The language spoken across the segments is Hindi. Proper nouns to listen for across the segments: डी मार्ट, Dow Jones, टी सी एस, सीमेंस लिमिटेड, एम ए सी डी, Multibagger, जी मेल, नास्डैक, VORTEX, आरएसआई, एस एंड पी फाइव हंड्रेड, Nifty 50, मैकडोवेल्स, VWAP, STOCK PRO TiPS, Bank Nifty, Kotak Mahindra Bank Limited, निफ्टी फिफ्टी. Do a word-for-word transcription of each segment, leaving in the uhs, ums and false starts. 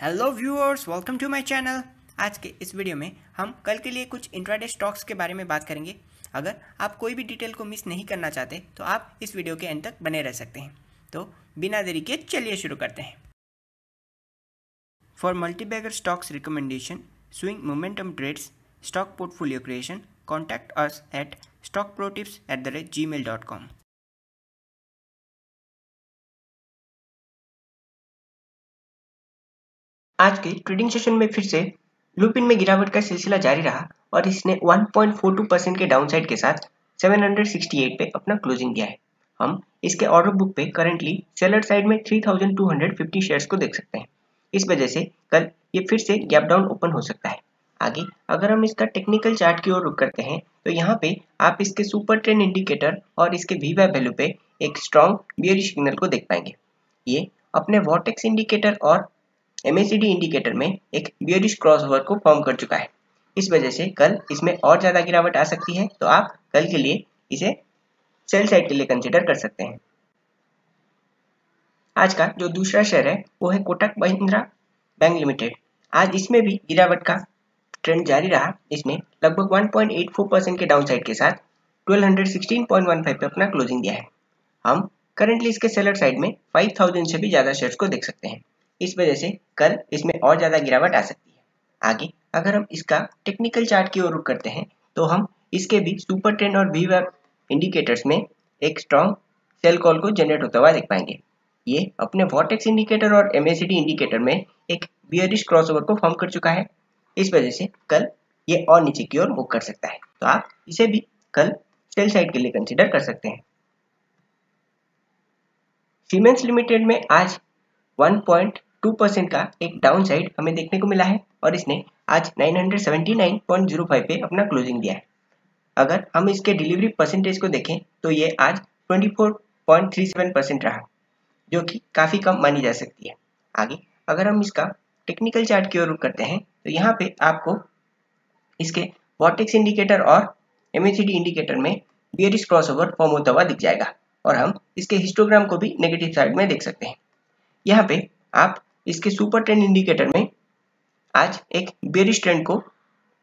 Hello viewers, welcome to my channel. आज के इस वीडियो में हम कल के लिए कुछ इंट्राडे स्टॉक्स के बारे में बात करेंगे। अगर आप कोई भी डिटेल को मिस नहीं करना चाहते तो आप इस वीडियो के अंत तक बने रह सकते हैं। तो बिना देरी के चलिए शुरू करते हैं। For multibagger stocks recommendation, swing momentum trades, stock portfolio creation, contact us at stock pro tips at the rate जी मेल dot com. आज के ट्रेडिंग सेशन में फिर से लूपिंग में गिरावट का सिलसिला जारी रहा और इसने one point four two percent के डाउनसाइड के साथ सेवन हंड्रेड सिक्सटी एट पे अपना क्लोजिंग दिया है। हम इसके ऑर्डर बुक पे करंटली सेलर साइड में three thousand two hundred fifty shares को देख सकते हैं। इस वजह से कल ये फिर से गैप डाउन ओपन हो सकता है। आगे अगर हम इसका टेक्निकल चार्ट की ओर रुख करते हैं तो यहाँ पे आप इसके सुपर ट्रेंड इंडिकेटर और इसके वीवाई वैल्यू पे एक स्ट्रॉन्ग बेयरिश सिग्नल को देख पाएंगे। ये अपने वॉर्टेक्स इंडिकेटर और एम ए सी डी indicator में एक बियरिश क्रॉसओवर को फॉर्म कर चुका है। इस वजह से कल इसमें और ज़्यादा गिरावट आ सकती है, तो आप कल के लिए इसे सेल साइड के लिए कंसीडर कर सकते हैं। आज का जो दूसरा शेयर है वो है कोटक महिंद्रा बैंक लिमिटेड। आज इसमें भी गिरावट का ट्रेंड जारी रहा। इसने लगभग one point eight four percent के डाउनसाइड के साथ twelve hundred sixteen point one five पे अपना क्लोजिंग दिया है। हम करंटली इसके सेलर साइड में फाइव थाउजेंड से भी ज़्यादा शेयर्स को देख सकते हैं। इस वजह से कल इसमें और ज़्यादा गिरावट आ सकती है। आगे अगर हम इसका टेक्निकल चार्ट की ओर रुख करते हैं तो हम इसके भी सुपर ट्रेंड और वीवैप इंडिकेटर्स में एक स्ट्रॉन्ग सेल कॉल को जनरेट होता हुआ देख पाएंगे। ये अपने वॉर्टेक्स इंडिकेटर और एम ए सी डी indicator में एक बियरिश क्रॉसओवर को फॉर्म कर चुका है। इस वजह से कल ये और नीचे की ओर मूव कर सकता है, तो आप इसे भी कल सेल साइड के लिए कंसिडर कर सकते हैं। सीमेंस लिमिटेड में आज वन पॉइंट टू परसेंट का एक डाउनसाइड हमें देखने को मिला है और इसने आज nine hundred seventy nine point zero five पे अपना क्लोजिंग दिया है। अगर हम इसके डिलीवरी परसेंटेज को देखें तो ये आज twenty four point three seven percent रहा, जो कि काफ़ी कम मानी जा सकती है। आगे अगर हम इसका टेक्निकल चार्ट की ओर रुख करते हैं तो यहाँ पे आपको इसके वॉर्टेक्स इंडिकेटर और एम ए सी डी indicator में बियरिश क्रॉसओवर फॉर्म होता हुआ दिख जाएगा और हम इसके हिस्टोग्राम को भी नेगेटिव साइड में देख सकते हैं। यहाँ पे आप इसके सुपर ट्रेंड इंडिकेटर में आज एक बेरिश ट्रेंड को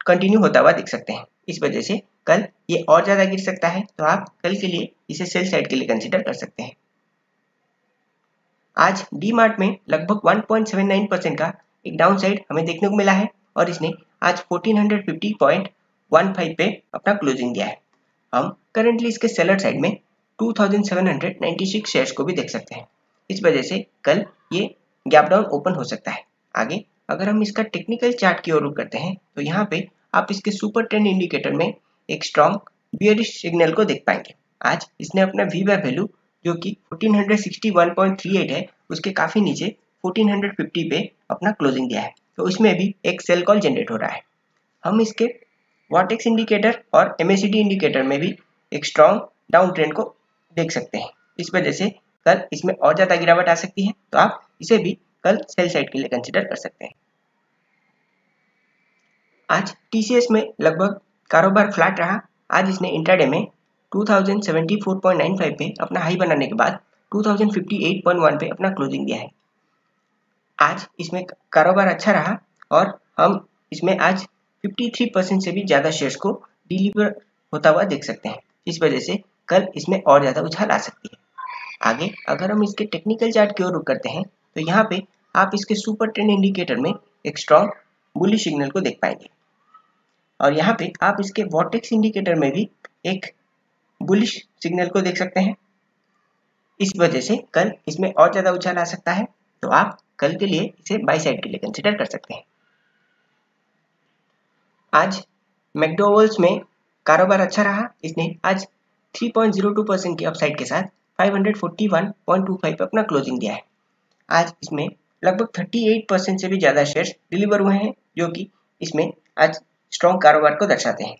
कंटिन्यू होता हुआ देख सकते हैं। इस वजह से कल ये और ज़्यादा गिर सकता है, तो आप कल के लिए इसे सेल साइड के लिए कंसीडर कर सकते हैं। आज डी मार्ट में लगभग one point seven nine percent का एक डाउनसाइड हमें देखने को मिला है और इसने आज fourteen fifty point one five पे अपना क्लोजिंग दिया है। हम करंटली इसके सेलर साइड में two thousand seven hundred ninety six shares को भी देख सकते हैं। इस वजह से कल ये गैप डाउन ओपन हो सकता है। आगे अगर हम इसका टेक्निकल चार्ट की ओर रुख करते हैं तो यहाँ पे आप इसके सुपर ट्रेंड इंडिकेटर में एक स्ट्रॉन्ग बेयरिश सिग्नल को देख पाएंगे। आज इसने अपना वी वाई वैल्यू जो कि fourteen sixty one point three eight है उसके काफ़ी नीचे फोर्टीन फिफ्टी पे अपना क्लोजिंग दिया है, तो इसमें भी एक सेल कॉल जनरेट हो रहा है। हम इसके वॉर्टेक्स इंडिकेटर और एम ए सी डी indicator में भी एक स्ट्रॉन्ग डाउन ट्रेंड को देख सकते हैं। इस वजह से कल इसमें और ज़्यादा गिरावट आ सकती है, तो आप इसे भी कल सेल साइड के लिए कंसीडर कर सकते हैं। आज टी सी एस में लगभग कारोबार फ्लैट रहा। आज इसने इंट्राडे में two thousand seventy four point nine five पे अपना हाई बनाने के बाद two thousand fifty eight point one पे अपना क्लोजिंग दिया है। आज इसमें कारोबार अच्छा रहा और हम इसमें आज फिफ्टी थ्री परसेंट से भी ज़्यादा शेयर्स को डिलीवर होता हुआ देख सकते हैं। इस वजह से कल इसमें और ज़्यादा उछाल आ सकती है। आगे अगर हम इसके टेक्निकल चार्ट की ओर रुख करते हैं तो यहाँ पे आप इसके सुपर ट्रेंड इंडिकेटर में एक स्ट्रॉन्ग बुलिश सिग्नल को देख पाएंगे और यहाँ पे आप इसके वॉर्टेक्स इंडिकेटर में भी एक बुलिश सिग्नल को देख सकते हैं। इस वजह से कल इसमें और ज़्यादा उछाल आ सकता है, तो आप कल के लिए इसे बाई साइड के लिए कंसिडर कर सकते हैं। आज मैकडोवेल्स में कारोबार अच्छा रहा। इसने आज three point zero two percent की अपसाइड के साथ five hundred forty one point two five पे अपना क्लोजिंग दिया है। आज इसमें लगभग थर्टी एट परसेंट से भी ज़्यादा शेयर्स डिलीवर हुए हैं, जो कि इसमें आज स्ट्रॉन्ग कारोबार को दर्शाते हैं।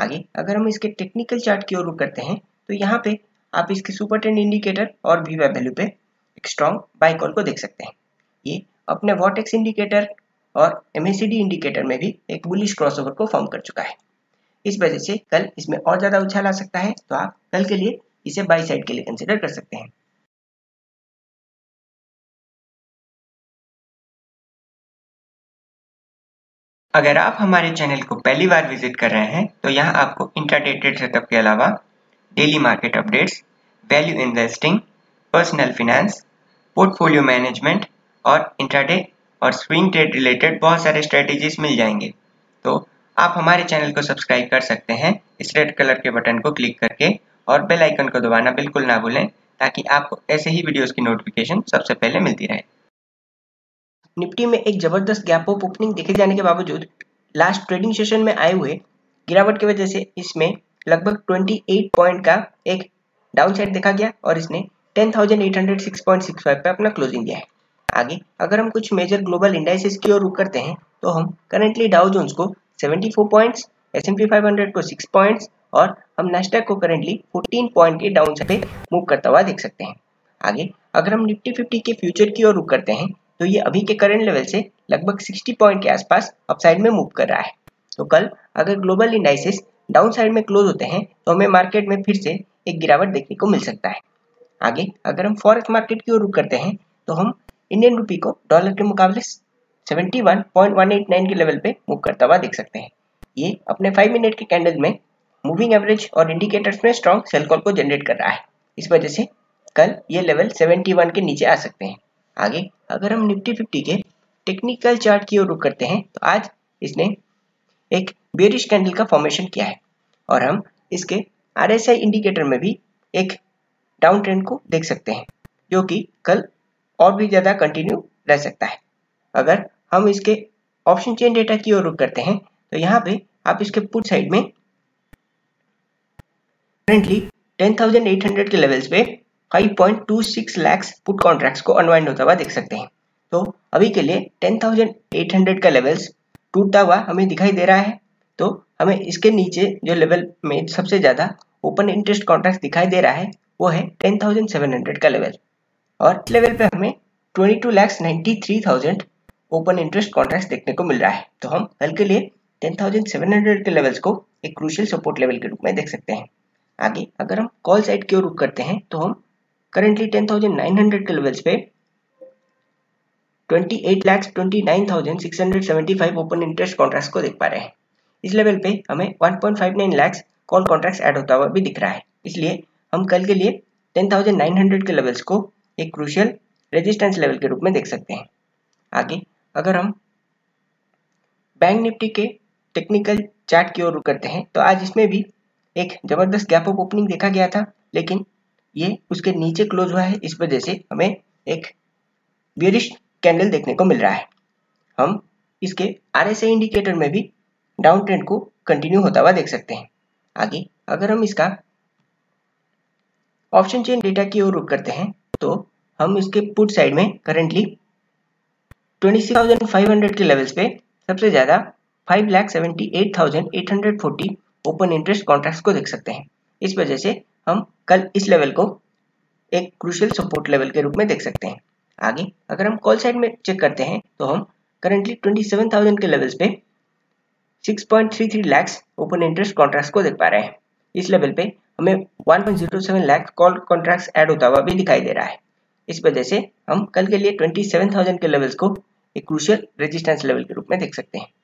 आगे अगर हम इसके टेक्निकल चार्ट की ओर रुख करते हैं तो यहाँ पे आप इसके सुपर ट्रेंड इंडिकेटर और वीवाई वैल्यू पे एक स्ट्रॉन्ग बाय कॉल को देख सकते हैं। ये अपने वॉर्टेक्स इंडिकेटर और एम ए सी डी indicator में भी एक बुलिश क्रॉसओवर को फॉर्म कर चुका है। इस वजह से कल इसमें और ज़्यादा उछाल आ सकता है, तो आप कल के लिए इसे बाई साइड के लिए कंसीडर कर सकते हैं। अगर आप हमारे चैनल को पहली बार विजिट कर रहे हैं तो यहाँ आपको इंट्राडे ट्रेड सेटअप के अलावा daily market updates, value investing, personal finance, portfolio management और इंट्राडे और स्विंग ट्रेड रिलेटेड बहुत सारे स्ट्रेटेजीज मिल जाएंगे। तो आप हमारे चैनल को सब्सक्राइब कर सकते हैं इस रेड कलर के बटन को क्लिक करके और बेल आइकन को दबाना बिल्कुल ना भूलें ताकि आपको ऐसे ही वीडियोस की नोटिफिकेशन सबसे पहले मिलती रहे। निफ्टी में एक जबरदस्त गैप अप ओपनिंग देखे जाने के बावजूद लास्ट ट्रेडिंग सेशन में आए हुए गिरावट की वजह से इसमें लगभग अट्ठाईस पॉइंट का एक डाउनसाइड देखा गया और इसने ten thousand eight hundred six point six five पे अपना क्लोजिंग दिया है। आगे अगर हम कुछ मेजर ग्लोबल इंडाइसेस की ओर रुख करते हैं तो हम करेंटली डाउ जोन्स को चौहत्तर points, एस एंड पी फाइव हंड्रेड को सिक्स पॉइंट्स और हम नास्डैक को करेंटली चौदह पॉइंट के डाउन से मूव करता हुआ देख सकते हैं। आगे अगर हम निफ्टी फिफ्टी के फ्यूचर की ओर रुख करते हैं तो ये अभी के करंट लेवल से लगभग साठ पॉइंट के आसपास अपसाइड में मूव कर रहा है। तो कल अगर ग्लोबल इंडाइसेस डाउन साइड में क्लोज होते हैं तो हमें मार्केट में फिर से एक गिरावट देखने को मिल सकता है। आगे अगर हम फॉरेक्स मार्केट की ओर रुख करते हैं तो हम इंडियन रुपी को डॉलर के मुकाबले इकहत्तर पॉइंट एक आठ नौ के लेवल पे मूव करता हुआ देख सकते हैं। ये अपने पाँच मिनट के कैंडल में मूविंग एवरेज और इंडिकेटर्स में स्ट्रॉन्ग सेल कॉल को जनरेट कर रहा है। इस वजह से कल ये लेवल इकहत्तर के नीचे आ सकते हैं। आगे अगर हम निफ्टी फिफ्टी के टेक्निकल चार्ट की ओर रुख करते हैं तो आज इसने एक बेरिश कैंडल का फॉर्मेशन किया है और हम इसके आरएसआई इंडिकेटर में भी एक डाउन ट्रेंड को देख सकते हैं जो कि कल और भी ज़्यादा कंटिन्यू रह सकता है। अगर हम इसके ऑप्शन चेन डेटा की ओर रुख करते हैं तो यहाँ पे आप इसके पुट साइड में currently ten thousand eight hundred के लेवल्स पे five point two six lakh put contracts को अनवाइंड होता हुआ देख सकते हैं। तो अभी के लिए टेन थाउजेंड एट हंड्रेड का लेवल्स टूटता हुआ हमें दिखाई दे रहा है। तो हमें इसके नीचे जो लेवल में सबसे ज़्यादा ओपन इंटरेस्ट कॉन्ट्रैक्ट दिखाई दे रहा है वो है टेन थाउजेंड सेवन हंड्रेड का लेवल और इस लेवल पे हमें बाईस लाख तिरानवे हज़ार ओपन इंटरेस्ट कॉन्ट्रैक्ट्स देखने को मिल रहा है। तो हम कल के लिए टेन थाउजेंड सेवन हंड्रेड के लेवल्स को एक क्रूशियल सपोर्ट लेवल के रूप में देख सकते हैं। आगे अगर हम कॉल साइड की ओर रुख करते हैं तो हम currently ten thousand nine hundred के लेवल्स पे अट्ठाईस लाख उनतीस हज़ार छह सौ पचहत्तर ओपन इंटरेस्ट कॉन्ट्रैक्ट्स को देख पा रहे हैं। इस लेवल पे हमें one point five nine lakh call contracts add होता हुआ भी दिख रहा है। इसलिए हम कल के लिए टेन थाउजेंड नाइन हंड्रेड के लेवल्स को एक क्रूशियल रेजिस्टेंस लेवल के रूप में देख सकते हैं। आगे अगर हम बैंक निफ्टी के टेक्निकल चार्ट की ओर रुख करते हैं तो आज इसमें भी एक जबरदस्त गैप अप ओपनिंग देखा गया था लेकिन ये उसके नीचे क्लोज हुआ है। इस वजह से हमें एक बेरिश कैंडल देखने को मिल रहा है। हम इसके आरएसआई इंडिकेटर में भी डाउन ट्रेंड को कंटिन्यू होता हुआ देख सकते हैं। आगे अगर हम इसका ऑप्शन चेन डेटा की ओर रुख करते हैं तो हम इसके पुट साइड में करेंटली छब्बीस हज़ार पाँच सौ के लेवल्स पे सबसे ज़्यादा पाँच लाख अठहत्तर हज़ार आठ सौ चालीस ओपन इंटरेस्ट कॉन्ट्रैक्ट्स को देख सकते हैं। इस वजह से हम कल इस लेवल को एक क्रूशियल सपोर्ट लेवल के रूप में देख सकते हैं। आगे अगर हम कॉल साइड में चेक करते हैं तो हम करेंटली सत्ताईस हज़ार के लेवल्स पे six point thirty three lakh open interest contracts को देख पा रहे हैं। इस लेवल पे हमें one point zero seven lakh call contracts add होता हुआ भी दिखाई दे रहा है। इस वजह से हम कल के लिए सत्ताईस हज़ार के लेवल्स को एक क्रूशियल रेजिस्टेंस लेवल के रूप में देख सकते हैं।